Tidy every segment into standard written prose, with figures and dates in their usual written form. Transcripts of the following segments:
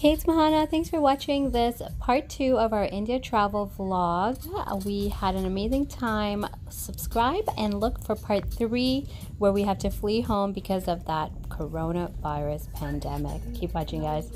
Hey, it's Mahana. Thanks for watching this part 2 of our India travel vlog. We had an amazing time. Subscribe and look for part 3 where we have to flee home because of that coronavirus pandemic. Keep watching, guys.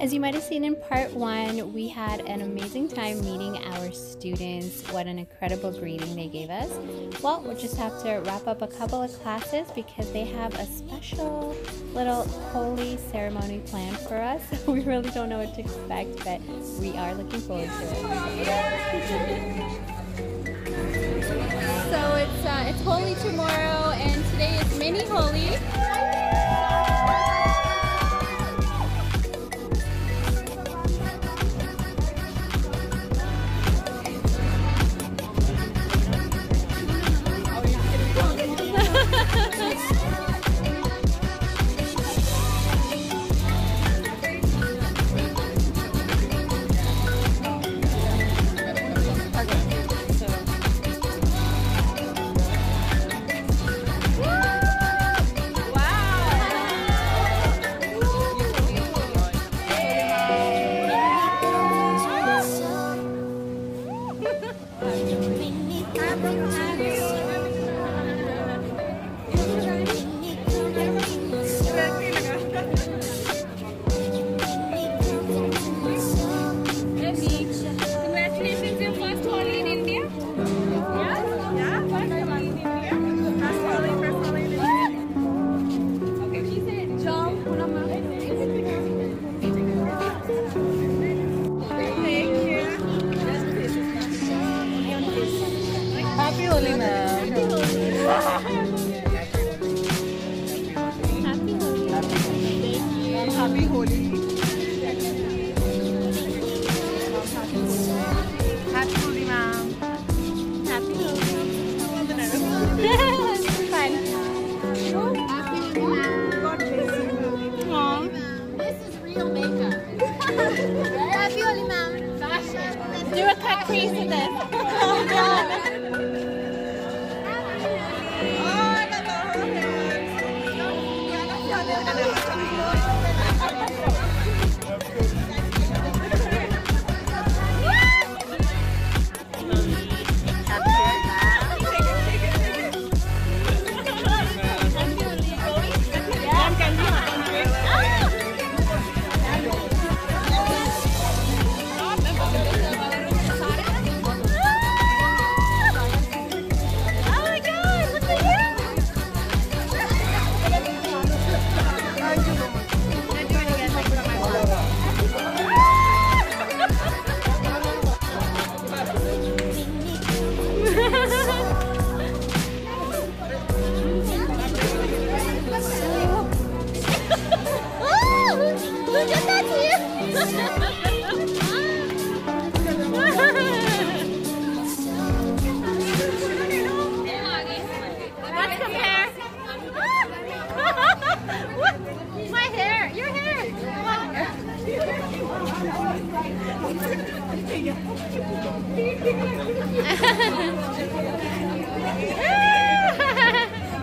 As you might have seen in part 1, we had an amazing time meeting our students. What an incredible greeting they gave us. Well, we'll just have to wrap up a couple of classes because they have a special little Holi ceremony planned for us. We really don't know what to expect, but we are looking forward to it. So it's Holi tomorrow, and today is mini Holi.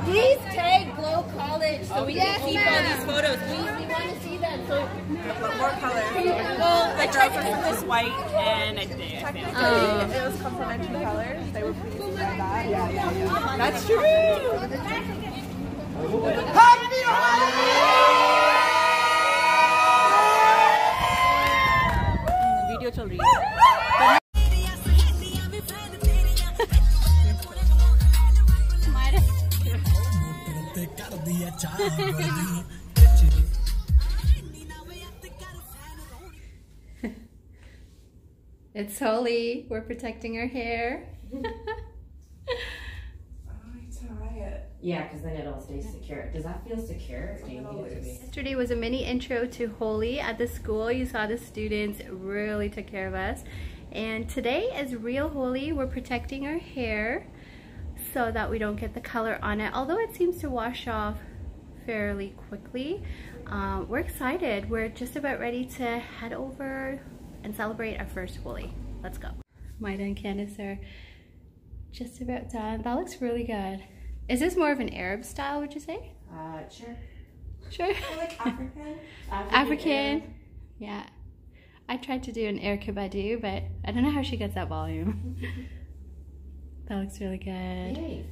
Please tag Glow College so we can keep all these photos. We want to see them. So more color. Well, I tried to put this white, and I did. It was complementary colors. They were pleased with that. Yeah. That's true. Happy Holi! Video till read. It's Holi. We're protecting her hair. Oh, it's alright. Yeah, because then it'll stay secure. Does that feel secure? Do you need it to be? Yesterday was a mini intro to Holi at the school. You saw the students really took care of us. And today is real Holi. We're protecting her hair so that we don't get the color on it, although it seems to wash off fairly quickly. We're excited. We're just about ready to head over and celebrate our first Holi. Let's go. Maida and Candice are just about done. That looks really good. Is this more of an Arab style, would you say? Sure. Sure. I like African. African. Yeah. I tried to do an air kebadu, but I don't know how she gets that volume. That looks really good. Yay.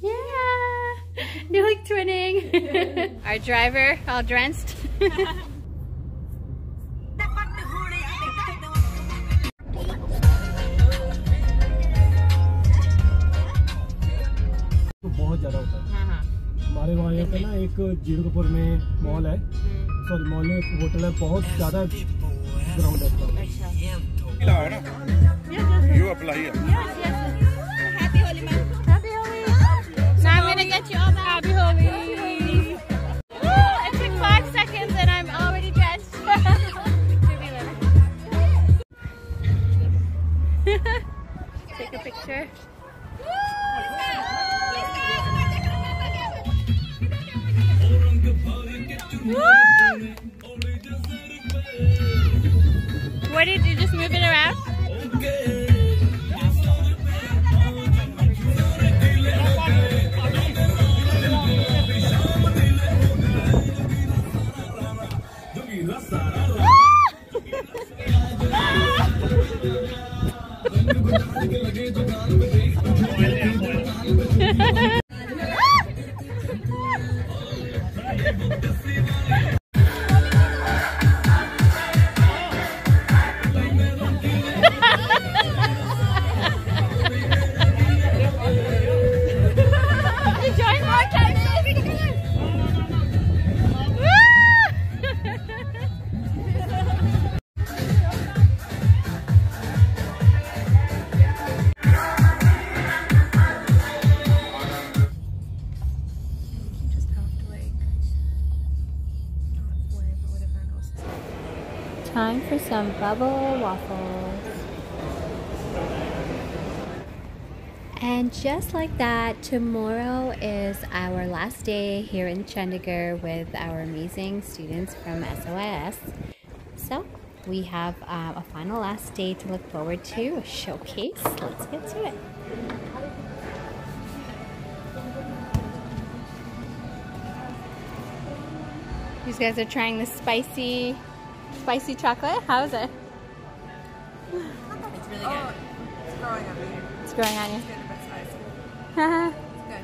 Yeah. You're like twinning. Our driver, all drenched. हमारे वहाँ पे ना एक जीरोपुर में mall है, sorry mall में एक hotel है, बहुत ज़्यादा ग्राउंड है। You apply here. Happy Holi, man. Happy Holi. Now I'm gonna get you all back. Happy Holi. It took 5 seconds and I'm already dressed. Take a picture. Woo! What did you just move it around? Time for some bubble waffles. And just like that, tomorrow is our last day here in Chandigarh with our amazing students from SOS. So we have a final last day to look forward to, a showcase. Let's get to it. These guys are trying the spicy chocolate. How is it? It's really good. Oh, it's growing on me. It's growing on you. It's good, but spicy. It's good.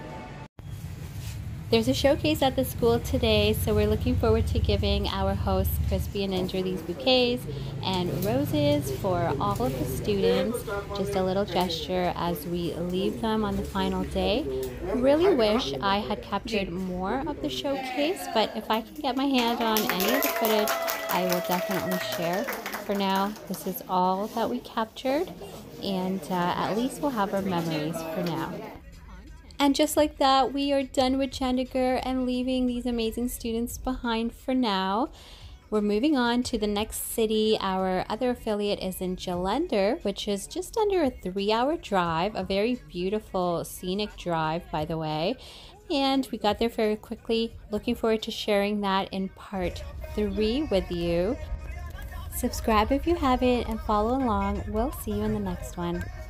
There's a showcase at the school today, so we're looking forward to giving our hosts, Crispy and Indra, these bouquets and roses for all of the students. Just a little gesture as we leave them on the final day. Really wish I had captured more of the showcase, but if I can get my hand on any of the footage, I will definitely share. For now, this is all that we captured, and at least we'll have our memories for now. And just like that, we are done with Chandigarh and leaving these amazing students behind for now. We're moving on to the next city. Our other affiliate is in Jalandhar, which is just under a 3-hour drive, a very beautiful scenic drive, by the way. And we got there very quickly. Looking forward to sharing that in part 3 with you. Subscribe if you haven't and follow along. We'll see you in the next one.